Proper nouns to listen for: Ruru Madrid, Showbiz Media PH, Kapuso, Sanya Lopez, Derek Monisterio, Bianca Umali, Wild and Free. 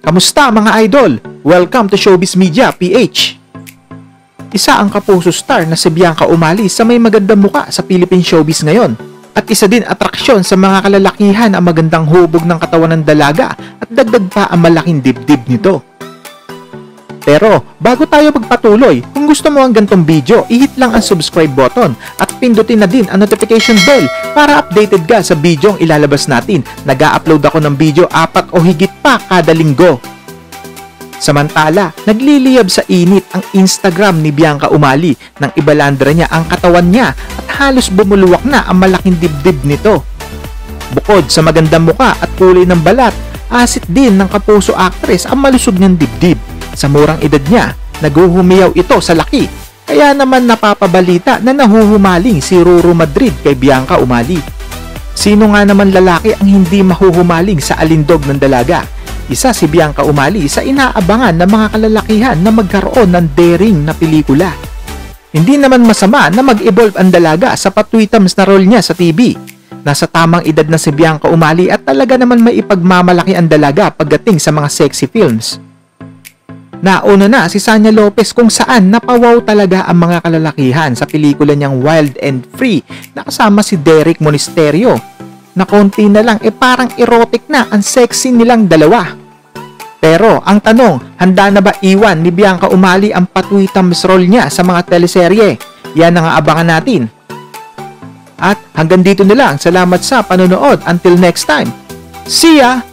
Kamusta mga idol? Welcome to Showbiz Media PH! Isa ang kapuso star na si Bianca Umali sa may magandang muka sa Philippine showbiz ngayon. At isa din atraksyon sa mga kalalakihan ang magandang hubog ng katawan ng dalaga at dagdag pa ang malaking dibdib nito. Pero bago tayo magpatuloy, kung gusto mo ang ganitong video, ihit lang ang subscribe button at pindutin na din ang notification bell para updated ka sa video ang ilalabas natin. Nag-upload ako ng video 4 o higit pa kada linggo. Samantala, nagliliyab sa init ang Instagram ni Bianca Umali nang ibalandra niya ang katawan niya at halos bumuluwak na ang malaking dibdib nito. Bukod sa magandang muka at kulay ng balat, asit din ng kapuso actress ang malusog niyang dibdib. Sa murang edad niya, naghuhumiyaw ito sa laki. Kaya naman napapabalita na nahuhumaling si Ruru Madrid kay Bianca Umali. Sino nga naman lalaki ang hindi mahuhumaling sa alindog ng dalaga? Isa si Bianca Umali sa inaabangan ng mga kalalakihan na magkaroon ng daring na pelikula. Hindi naman masama na mag-evolve ang dalaga sa patwitams na role niya sa TV. Nasa tamang edad na si Bianca Umali at talaga naman may ipagmamalaki ang dalaga pagdating sa mga sexy films. Nauna na si Sanya Lopez kung saan napawaw talaga ang mga kalalakihan sa pelikula niyang Wild and Free na kasama si Derek Monisterio. Na konti na lang parang erotic na ang sexy nilang dalawa. Pero ang tanong, handa na ba iwan ni Bianca Umali ang patwitams role niya sa mga teleserye? Yan ang aabangan natin. At hanggang dito na lang, salamat sa panonood. Until next time, see ya!